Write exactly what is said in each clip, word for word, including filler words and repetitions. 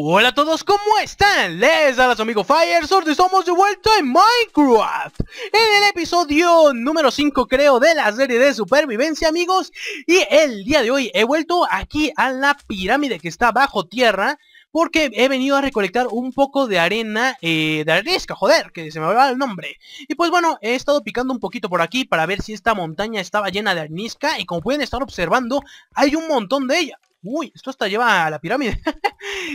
Hola a todos, ¿cómo están? Les habla su amigo FireSword y estamos de vuelta en Minecraft en el episodio número cinco, creo, de la serie de Supervivencia, amigos. Y el día de hoy he vuelto aquí a la pirámide que está bajo tierra, porque he venido a recolectar un poco de arena, eh, de arenisca, joder, que se me olvidaba el nombre. Y pues bueno, he estado picando un poquito por aquí para ver si esta montaña estaba llena de arenisca. Y como pueden estar observando, hay un montón de ella. Uy, esto hasta lleva a la pirámide.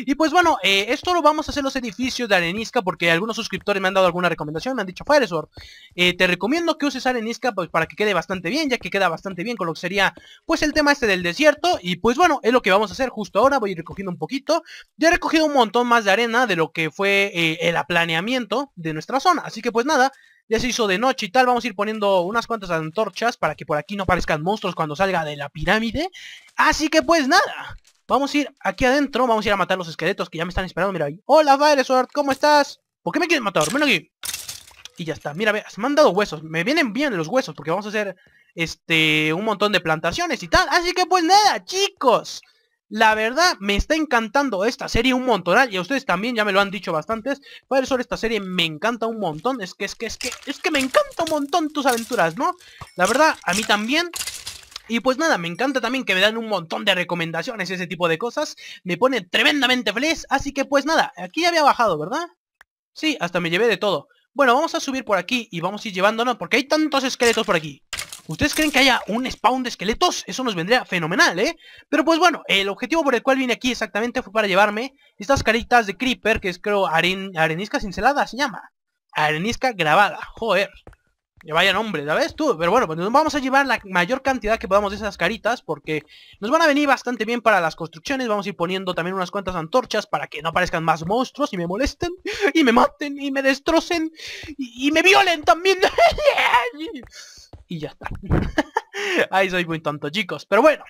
Y pues bueno, eh, esto lo vamos a hacer los edificios de arenisca, porque algunos suscriptores me han dado alguna recomendación. Me han dicho, FireSword, eh, te recomiendo que uses arenisca, pues, para que quede bastante bien, ya que queda bastante bien con lo que sería, pues, el tema este del desierto. Y pues bueno, es lo que vamos a hacer justo ahora. Voy a ir recogiendo un poquito. Ya he recogido un montón más de arena de lo que fue eh, el aplaneamiento de nuestra zona. Así que pues nada, ya se hizo de noche y tal. Vamos a ir poniendo unas cuantas antorchas para que por aquí no aparezcan monstruos cuando salga de la pirámide. Así que pues nada, vamos a ir aquí adentro. Vamos a ir a matar los esqueletos que ya me están esperando. Mira ahí. Hola, FireSword, ¿cómo estás? ¿Por qué me quieren matar? Ven aquí. Y ya está. Mira, ve, me han dado huesos. Me vienen bien los huesos porque vamos a hacer este un montón de plantaciones y tal. Así que pues nada, chicos, la verdad me está encantando esta serie un montonal, y a ustedes también ya me lo han dicho bastantes. FireSword, esta serie me encanta un montón. Es que, es que, es que, es que me encanta un montón tus aventuras, ¿no? La verdad, a mí también. Y pues nada, me encanta también que me dan un montón de recomendaciones y ese tipo de cosas. Me pone tremendamente feliz. Así que pues nada, aquí ya había bajado, ¿verdad? Sí, hasta me llevé de todo. Bueno, vamos a subir por aquí y vamos a ir llevándonos, porque hay tantos esqueletos por aquí. ¿Ustedes creen que haya un spawn de esqueletos? Eso nos vendría fenomenal, ¿eh? Pero pues bueno, el objetivo por el cual vine aquí exactamente fue para llevarme estas caritas de Creeper, que es, creo, aren arenisca cincelada, se llama. Arenisca grabada, joder. Vaya nombre, ¿sabes tú? Pero bueno, pues nos vamos a llevar la mayor cantidad que podamos de esas caritas, porque nos van a venir bastante bien para las construcciones. Vamos a ir poniendo también unas cuantas antorchas para que no aparezcan más monstruos y me molesten, y me maten, y me destrocen, y, y me violen también. Y ya está. Ahí soy muy tonto, chicos. Pero bueno,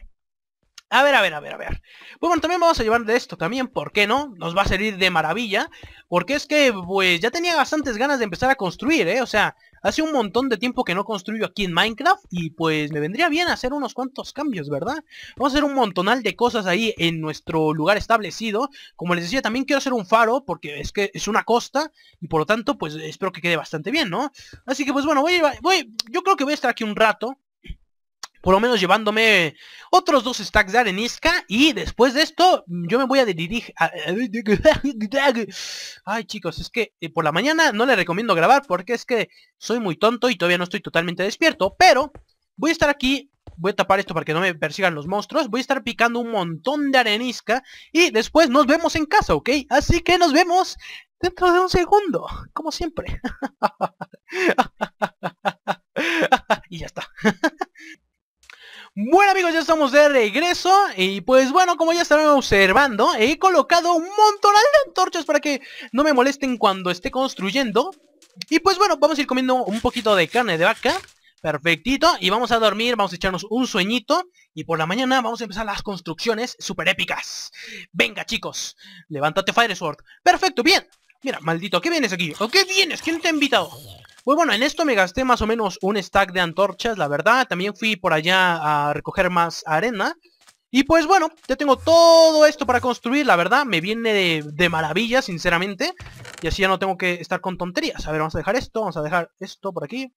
a ver, a ver, a ver, a ver. Pues bueno, también vamos a llevar de esto también, ¿por qué no? Nos va a servir de maravilla, porque es que, pues, ya tenía bastantes ganas de empezar a construir, ¿eh? O sea, hace un montón de tiempo que no construyo aquí en Minecraft, y pues me vendría bien hacer unos cuantos cambios, ¿verdad? Vamos a hacer un montonal de cosas ahí en nuestro lugar establecido. Como les decía, también quiero hacer un faro, porque es que es una costa, y por lo tanto, pues, espero que quede bastante bien, ¿no? Así que, pues, bueno, voy, voy, yo creo que voy a estar aquí un rato, por lo menos llevándome otros dos stacks de arenisca. Y después de esto, yo me voy a dirigir a... Ay, chicos, es que por la mañana no les recomiendo grabar, porque es que soy muy tonto y todavía no estoy totalmente despierto. Pero voy a estar aquí. Voy a tapar esto para que no me persigan los monstruos. Voy a estar picando un montón de arenisca. Y después nos vemos en casa, ¿ok? Así que nos vemos dentro de un segundo, como siempre. Y ya está. Bueno, amigos, ya estamos de regreso. Y pues bueno, como ya estarán observando, he colocado un montón de antorchas para que no me molesten cuando esté construyendo. Y pues bueno, vamos a ir comiendo un poquito de carne de vaca. Perfectito, y vamos a dormir, vamos a echarnos un sueñito. Y por la mañana vamos a empezar las construcciones super épicas. Venga, chicos, levántate, FireSword. Perfecto, bien. Mira, maldito, ¿qué vienes aquí? ¿O qué vienes? ¿Quién te ha invitado? Pues bueno, en esto me gasté más o menos un stack de antorchas, la verdad. También fui por allá a recoger más arena. Y pues bueno, ya tengo todo esto para construir, la verdad. Me viene de, de maravilla, sinceramente. Y así ya no tengo que estar con tonterías. A ver, vamos a dejar esto, vamos a dejar esto por aquí.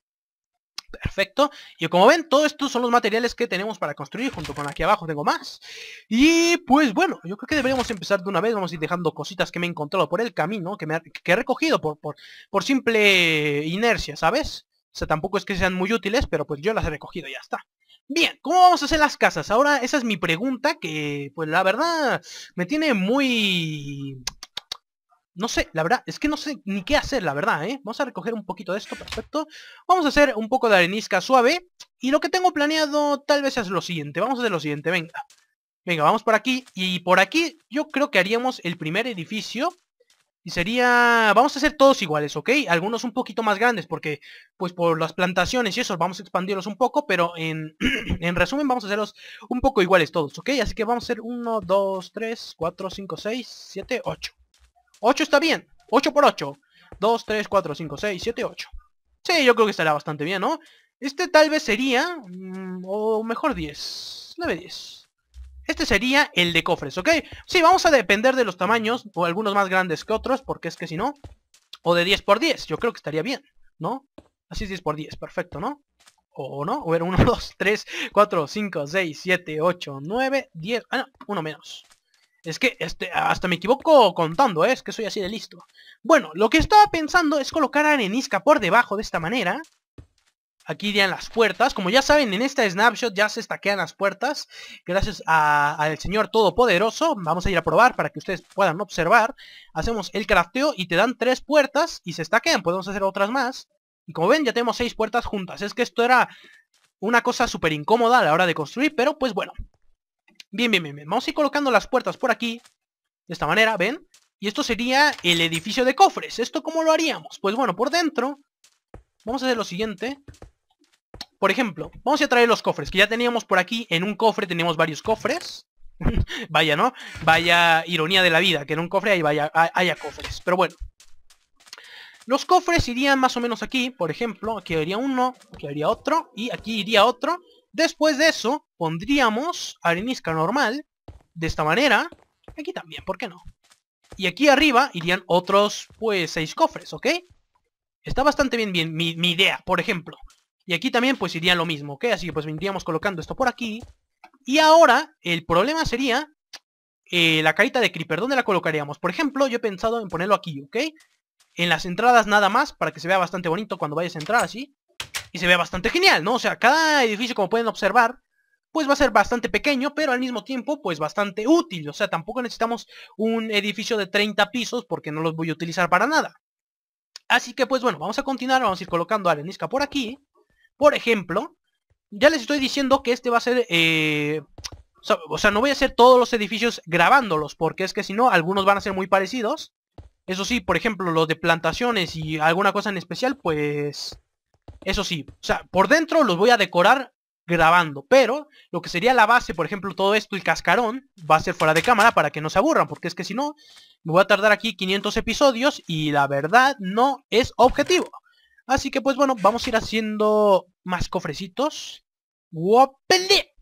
Perfecto. Y como ven, todos estos son los materiales que tenemos para construir, junto con aquí abajo tengo más. Y pues bueno, yo creo que deberíamos empezar de una vez. Vamos a ir dejando cositas que me he encontrado por el camino, que, me ha, que he recogido por, por, por simple inercia, ¿sabes? O sea, tampoco es que sean muy útiles, pero pues yo las he recogido y ya está. Bien, ¿cómo vamos a hacer las casas? Ahora, esa es mi pregunta, que pues la verdad me tiene muy... No sé, la verdad, es que no sé ni qué hacer, la verdad, ¿eh? Vamos a recoger un poquito de esto, perfecto. Vamos a hacer un poco de arenisca suave. Y lo que tengo planeado tal vez es lo siguiente. Vamos a hacer lo siguiente, venga. Venga, vamos por aquí. Y por aquí yo creo que haríamos el primer edificio. Y sería... Vamos a hacer todos iguales, ¿ok? Algunos un poquito más grandes, porque pues por las plantaciones y eso vamos a expandirlos un poco. Pero en, en resumen vamos a hacerlos un poco iguales todos, ¿ok? Así que vamos a hacer uno, dos, tres, cuatro, cinco, seis, siete, ocho. ocho está bien, ocho por ocho. Dos, tres, cuatro, cinco, seis, siete, ocho. Sí, yo creo que estará bastante bien, ¿no? Este tal vez sería... Mm, o mejor diez, nueve, diez. Este sería el de cofres, ¿ok? Sí, vamos a depender de los tamaños, o algunos más grandes que otros, porque es que si no... O de diez por diez, yo creo que estaría bien, ¿no? Así es, diez por diez, perfecto, ¿no? O no, o era uno, dos, tres, cuatro, cinco, seis, siete, ocho, nueve, diez... Ah, no, uno menos. Es que este, hasta me equivoco contando, ¿eh? Es que soy así de listo. Bueno, lo que estaba pensando es colocar arenisca por debajo de esta manera. Aquí irían las puertas. Como ya saben, en esta snapshot ya se stackean las puertas. Gracias al Señor Todopoderoso. Vamos a ir a probar para que ustedes puedan observar. Hacemos el crafteo y te dan tres puertas y se stackean. Podemos hacer otras más. Y como ven, ya tenemos seis puertas juntas. Es que esto era una cosa súper incómoda a la hora de construir, pero pues bueno. Bien, bien, bien, bien. Vamos a ir colocando las puertas por aquí. De esta manera, ¿ven? Y esto sería el edificio de cofres. ¿Esto cómo lo haríamos? Pues bueno, por dentro vamos a hacer lo siguiente. Por ejemplo, vamos a traer los cofres, que ya teníamos por aquí, en un cofre teníamos varios cofres. Vaya, ¿no? Vaya ironía de la vida, que en un cofre hay vaya, haya cofres. Pero bueno. Los cofres irían más o menos aquí, por ejemplo, aquí iría uno, aquí iría otro, y aquí iría otro. Después de eso, pondríamos arenisca normal, de esta manera. Aquí también, ¿por qué no? Y aquí arriba irían otros, pues, seis cofres, ¿ok? Está bastante bien, bien mi, mi idea, por ejemplo. Y aquí también pues iría lo mismo, ¿ok? Así que pues vendríamos colocando esto por aquí. Y ahora el problema sería eh, la carita de Creeper. ¿Dónde la colocaríamos? Por ejemplo, yo he pensado en ponerlo aquí, ¿ok? En las entradas nada más, para que se vea bastante bonito cuando vayas a entrar así. Y se vea bastante genial, ¿no? O sea, cada edificio, como pueden observar, pues va a ser bastante pequeño, pero al mismo tiempo pues bastante útil. O sea, tampoco necesitamos un edificio de treinta pisos porque no los voy a utilizar para nada. Así que pues bueno, vamos a continuar. Vamos a ir colocando arenisca por aquí. Por ejemplo, ya les estoy diciendo que este va a ser, eh, o sea, no voy a hacer todos los edificios grabándolos, porque es que si no, algunos van a ser muy parecidos. Eso sí, por ejemplo, los de plantaciones y alguna cosa en especial, pues, eso sí. O sea, por dentro los voy a decorar grabando, pero lo que sería la base, por ejemplo, todo esto, el cascarón, va a ser fuera de cámara para que no se aburran, porque es que si no, me voy a tardar aquí quinientos episodios y la verdad no es objetivo. Así que pues bueno, vamos a ir haciendo más cofrecitos. ¡Wopele!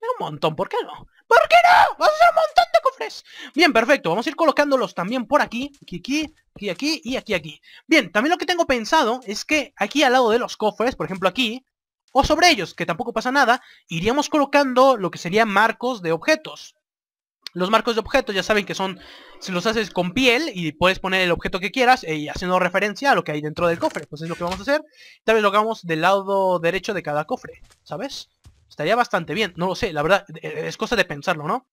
Un montón, ¿por qué no? ¿Por qué no? ¡Vamos a hacer un montón de cofres! Bien, perfecto, vamos a ir colocándolos también por aquí. Aquí, aquí, aquí, aquí y aquí, aquí. Bien, también lo que tengo pensado es que aquí al lado de los cofres, por ejemplo aquí, o sobre ellos, que tampoco pasa nada, iríamos colocando lo que serían marcos de objetos. Los marcos de objetos ya saben que son, si los haces con piel y puedes poner el objeto que quieras, y eh, haciendo referencia a lo que hay dentro del cofre. Pues es lo que vamos a hacer. Tal vez lo hagamos del lado derecho de cada cofre, ¿sabes? Estaría bastante bien, no lo sé, la verdad, es cosa de pensarlo, ¿no?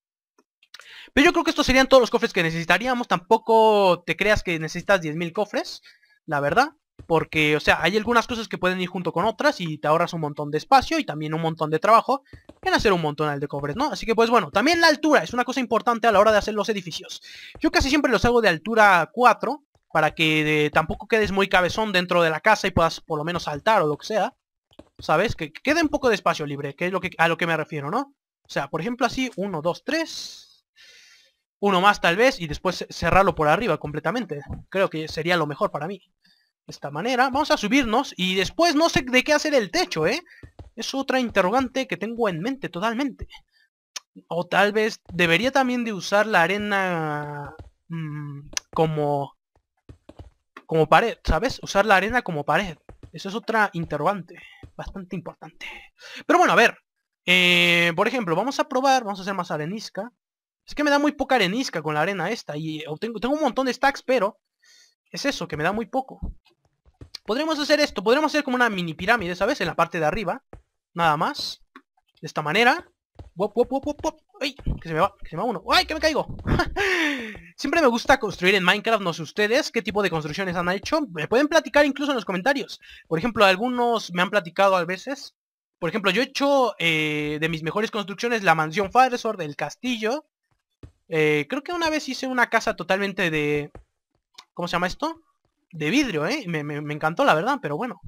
Pero yo creo que estos serían todos los cofres que necesitaríamos. Tampoco te creas que necesitas diez mil cofres, la verdad. Porque, o sea, hay algunas cosas que pueden ir junto con otras y te ahorras un montón de espacio y también un montón de trabajo en hacer un montón de cofres, ¿no? Así que, pues bueno, también la altura es una cosa importante a la hora de hacer los edificios. Yo casi siempre los hago de altura cuatro para que eh, tampoco quedes muy cabezón dentro de la casa y puedas por lo menos saltar o lo que sea, ¿sabes? Que quede un poco de espacio libre, que es lo que, a lo que me refiero, ¿no? O sea, por ejemplo así, uno, dos, tres... Uno más tal vez y después cerrarlo por arriba completamente. Creo que sería lo mejor para mí. De esta manera, vamos a subirnos y después no sé de qué hacer el techo, ¿eh? Es otra interrogante que tengo en mente totalmente. O tal vez debería también de usar la arena mmm, como como pared, ¿sabes? Usar la arena como pared. Esa es otra interrogante, bastante importante. Pero bueno, a ver. Eh, por ejemplo, vamos a probar, vamos a hacer más arenisca. Es que me da muy poca arenisca con la arena esta y obtengo, tengo un montón de stacks, pero es eso, que me da muy poco. Podremos hacer esto, podremos hacer como una mini pirámide, ¿sabes? En la parte de arriba, nada más. De esta manera. Wop, wop, wop, wop, wop. ¡Ay! Que se me va, que se me va uno. ¡Ay! Que me caigo. Siempre me gusta construir en Minecraft, no sé ustedes qué tipo de construcciones han hecho. Me pueden platicar incluso en los comentarios. Por ejemplo, algunos me han platicado a veces. Por ejemplo, yo he hecho eh, de mis mejores construcciones la mansión FireSword, el castillo. Eh, creo que una vez hice una casa totalmente de... ¿Cómo se llama esto? De vidrio, ¿eh? Me, me, me encantó, la verdad, pero bueno.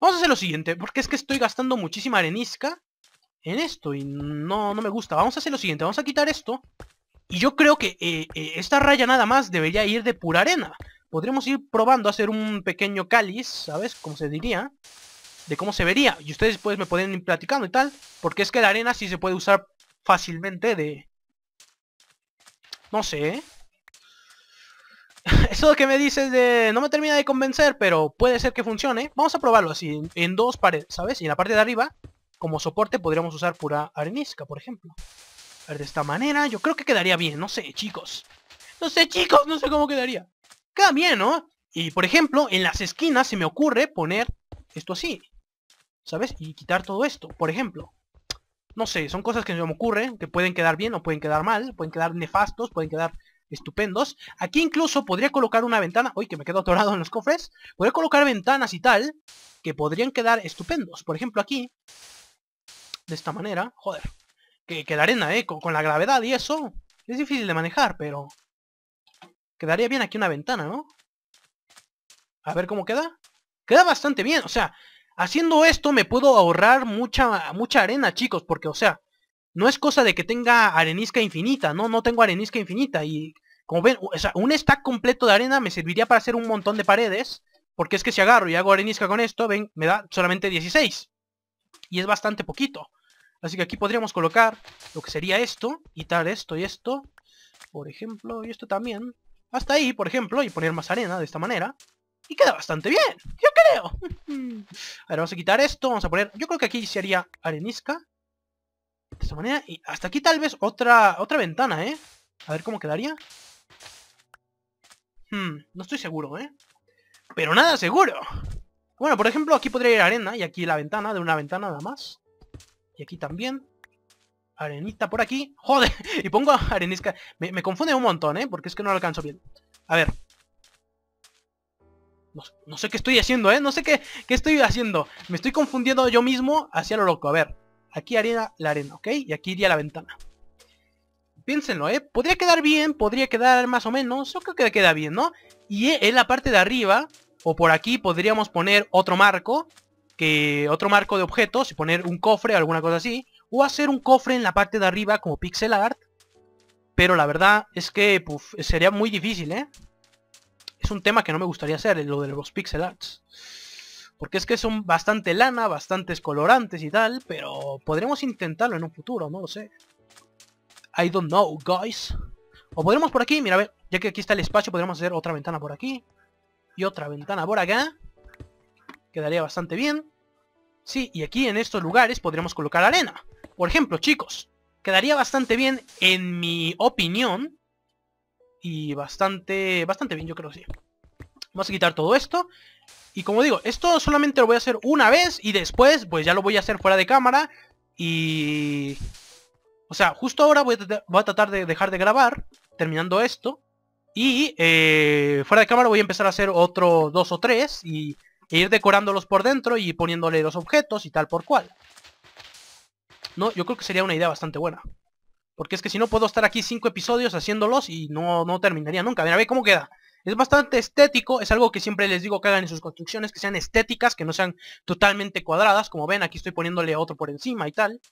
Vamos a hacer lo siguiente, porque es que estoy gastando muchísima arenisca en esto y no, no me gusta. Vamos a hacer lo siguiente, vamos a quitar esto. Y yo creo que eh, eh, esta raya nada más debería ir de pura arena. Podríamos ir probando a hacer un pequeño cáliz, ¿sabes? Como se diría, de cómo se vería. Y ustedes pues me pueden ir platicando y tal, porque es que la arena sí se puede usar fácilmente de... No sé, ¿eh? Eso que me dices de... No me termina de convencer, pero puede ser que funcione. Vamos a probarlo así, en dos paredes, ¿sabes? Y en la parte de arriba, como soporte, podríamos usar pura arenisca, por ejemplo. A ver, de esta manera, yo creo que quedaría bien. No sé, chicos. No sé, chicos, no sé cómo quedaría. Queda bien, ¿no? Y, por ejemplo, en las esquinas se me ocurre poner esto así, ¿sabes? Y quitar todo esto, por ejemplo. No sé, son cosas que se me ocurren, que pueden quedar bien o pueden quedar mal, pueden quedar nefastos, pueden quedar estupendos. Aquí incluso podría colocar una ventana. Uy, que me quedo atorado en los cofres. Podría colocar ventanas y tal, que podrían quedar estupendos. Por ejemplo, aquí, de esta manera, joder, que, que la arena, eh, con, con la gravedad y eso, es difícil de manejar, pero quedaría bien aquí una ventana, ¿no? A ver cómo queda. Queda bastante bien, o sea, haciendo esto me puedo ahorrar mucha mucha arena, chicos, porque, o sea, no es cosa de que tenga arenisca infinita, no, no tengo arenisca infinita, y como ven, o sea, un stack completo de arena me serviría para hacer un montón de paredes, porque es que si agarro y hago arenisca con esto, ven, me da solamente dieciséis, y es bastante poquito, así que aquí podríamos colocar lo que sería esto, y tal, esto y esto, por ejemplo, y esto también, hasta ahí, por ejemplo, y poner más arena de esta manera. Y queda bastante bien, yo creo. A ver, vamos a quitar esto, vamos a poner... Yo creo que aquí se haría arenisca. De esta manera. Y hasta aquí tal vez otra otra ventana, ¿eh? A ver cómo quedaría. Hmm, no estoy seguro, ¿eh? Pero nada seguro. Bueno, por ejemplo, aquí podría ir arena. Y aquí la ventana, de una ventana nada más. Y aquí también. Arenita por aquí. ¡Joder! Y pongo arenisca. Me, me confunde un montón, ¿eh? Porque es que no lo alcanzo bien. A ver... No, no sé qué estoy haciendo, ¿eh? No sé qué, qué estoy haciendo. Me estoy confundiendo yo mismo hacia lo loco. A ver, aquí haría la arena, ¿ok? Y aquí iría la ventana. Piénsenlo, ¿eh? Podría quedar bien, podría quedar más o menos. Yo creo que queda bien, ¿no? Y en la parte de arriba, o por aquí, podríamos poner otro marco. Que otro marco de objetos. Y poner un cofre o alguna cosa así. O hacer un cofre en la parte de arriba como pixel art. Pero la verdad es que puf, sería muy difícil, ¿eh? Es un tema que no me gustaría hacer, lo de los pixel arts. Porque es que son bastante lana, bastantes colorantes y tal, pero podremos intentarlo en un futuro, no lo sé. I don't know, guys. O podremos por aquí, mira, a ver, ya que aquí está el espacio, podremos hacer otra ventana por aquí. Y otra ventana por acá. Quedaría bastante bien. Sí, y aquí en estos lugares podremos colocar arena. Por ejemplo, chicos, quedaría bastante bien en mi opinión. Y bastante bastante bien, yo creo que sí. Vamos a quitar todo esto. Y como digo, esto solamente lo voy a hacer una vez. Y después, pues ya lo voy a hacer fuera de cámara. Y... O sea, justo ahora voy a, voy a tratar de dejar de grabar. Terminando esto. Y eh, fuera de cámara voy a empezar a hacer otro dos o tres. Y e ir decorándolos por dentro. Y poniéndole los objetos y tal por cual. No, yo creo que sería una idea bastante buena. Porque es que si no puedo estar aquí cinco episodios haciéndolos y no, no terminaría nunca. Mira, a ver cómo queda. Es bastante estético. Es algo que siempre les digo que hagan en sus construcciones. Que sean estéticas, que no sean totalmente cuadradas. Como ven, aquí estoy poniéndole otro por encima y tal.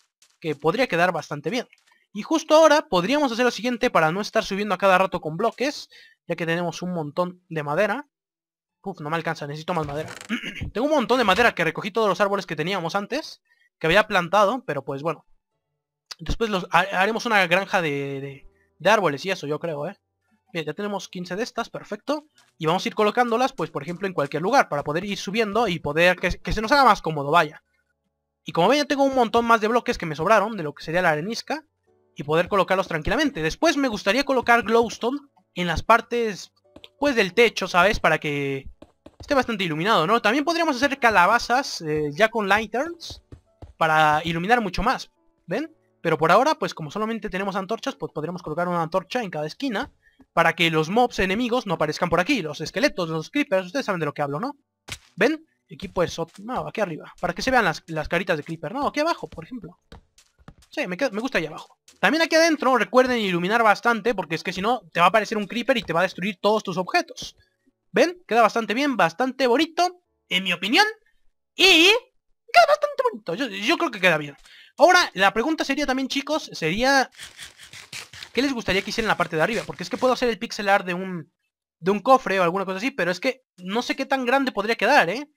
Que podría quedar bastante bien. Y justo ahora podríamos hacer lo siguiente para no estar subiendo a cada rato con bloques. Ya que tenemos un montón de madera. Uf, no me alcanza. Necesito más madera. Tengo un montón de madera que recogí todos los árboles que teníamos antes. Que había plantado, pero pues bueno. Después los, ha, haremos una granja de, de, de árboles y eso, yo creo, ¿eh? Bien, ya tenemos quince de estas, perfecto. Y vamos a ir colocándolas, pues, por ejemplo, en cualquier lugar. Para poder ir subiendo y poder... Que, que se nos haga más cómodo, vaya. Y como ven, ya tengo un montón más de bloques que me sobraron de lo que sería la arenisca. Y poder colocarlos tranquilamente. Después me gustaría colocar glowstone en las partes, pues, del techo, ¿sabes? Para que esté bastante iluminado, ¿no? También podríamos hacer calabazas eh, ya con lanterns. Para iluminar mucho más, ¿ven? Pero por ahora, pues como solamente tenemos antorchas, pues podremos colocar una antorcha en cada esquina. Para que los mobs enemigos no aparezcan por aquí. Los esqueletos, los creepers, ustedes saben de lo que hablo, ¿no? ¿Ven? Aquí pues, no, aquí arriba. Para que se vean las, las caritas de creeper. No, aquí abajo, por ejemplo. Sí, me, quedo, me gusta ahí abajo. También aquí adentro, recuerden iluminar bastante. Porque es que si no, te va a aparecer un creeper y te va a destruir todos tus objetos. ¿Ven? Queda bastante bien, bastante bonito. En mi opinión. Y... queda bastante bonito. Yo, yo creo que queda bien. Ahora, la pregunta sería también, chicos, sería... ¿Qué les gustaría que hiciera en la parte de arriba? Porque es que puedo hacer el pixel art de un, de un cofre o alguna cosa así, pero es que no sé qué tan grande podría quedar, ¿eh?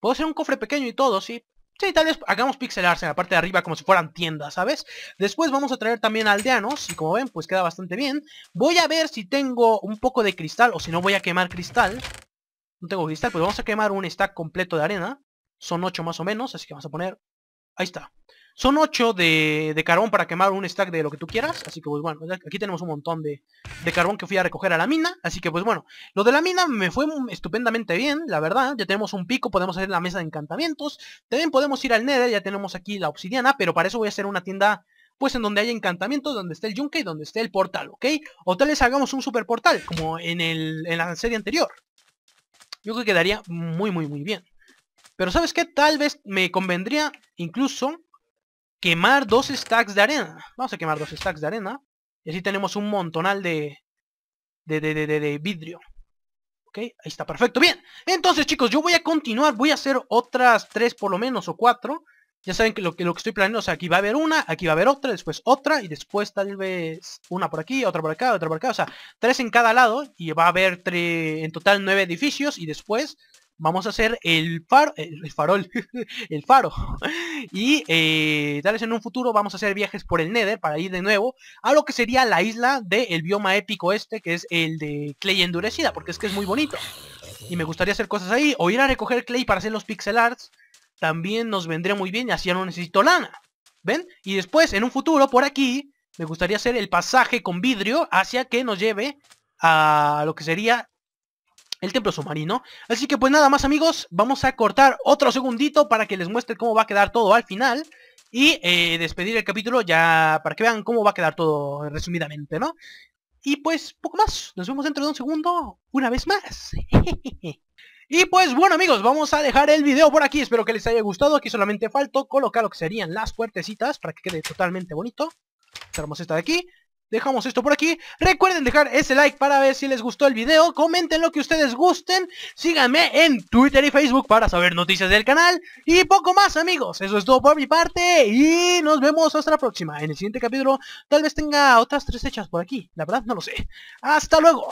Puedo hacer un cofre pequeño y todo, sí. Sí, tal vez hagamos pixel arts en la parte de arriba como si fueran tiendas, ¿sabes? Después vamos a traer también aldeanos, y como ven, pues queda bastante bien. Voy a ver si tengo un poco de cristal, o si no voy a quemar cristal. No tengo cristal, pues vamos a quemar un stack completo de arena. Son ocho más o menos, así que vamos a poner... Ahí está. Son ocho de, de carbón para quemar un stack de lo que tú quieras. Así que pues bueno, aquí tenemos un montón de, de carbón que fui a recoger a la mina. Así que pues bueno, lo de la mina me fue estupendamente bien, la verdad. Ya tenemos un pico, podemos hacer la mesa de encantamientos. También podemos ir al Nether, ya tenemos aquí la obsidiana. Pero para eso voy a hacer una tienda, pues en donde haya encantamientos, donde esté el yunque y donde esté el portal, ¿ok? O tal vez hagamos un super portal, como en, el, en la serie anterior. Yo creo que quedaría muy muy muy bien. Pero ¿sabes qué? Tal vez me convendría incluso quemar dos stacks de arena. Vamos a quemar dos stacks de arena. Y así tenemos un montonal de de, de, de, de vidrio. Ok, ahí está, perfecto. Bien, entonces chicos, yo voy a continuar. Voy a hacer otras tres por lo menos o cuatro. Ya saben que lo que, lo que estoy planeando, o sea, aquí va a haber una, aquí va a haber otra, después otra, y después tal vez una por aquí, otra por acá, otra por acá. O sea, tres en cada lado, y va a haber tre... en total nueve edificios, y después... Vamos a hacer el faro, el farol, el faro. Y eh, tal vez en un futuro vamos a hacer viajes por el Nether para ir de nuevo a lo que sería la isla del bioma épico este, que es el de Clay endurecida, porque es que es muy bonito. Y me gustaría hacer cosas ahí, o ir a recoger Clay para hacer los pixel arts, también nos vendría muy bien y así ya no necesito lana. ¿Ven? Y después en un futuro por aquí me gustaría hacer el pasaje con vidrio hacia que nos lleve a lo que sería... el templo submarino. Así que pues nada más amigos, vamos a cortar otro segundito para que les muestre cómo va a quedar todo al final. Y eh, despedir el capítulo ya para que vean cómo va a quedar todo resumidamente, ¿no? Y pues poco más, nos vemos dentro de un segundo una vez más. Y pues bueno amigos, vamos a dejar el video por aquí. Espero que les haya gustado, aquí solamente faltó colocar lo que serían las puertecitas para que quede totalmente bonito. Cerramos esta de aquí. Dejamos esto por aquí. Recuerden dejar ese like para ver si les gustó el video. Comenten lo que ustedes gusten. Síganme en Twitter y Facebook para saber noticias del canal. Y poco más amigos. Eso es todo por mi parte. Y nos vemos hasta la próxima. En el siguiente capítulo tal vez tenga otras tres hechas por aquí. La verdad no lo sé. Hasta luego.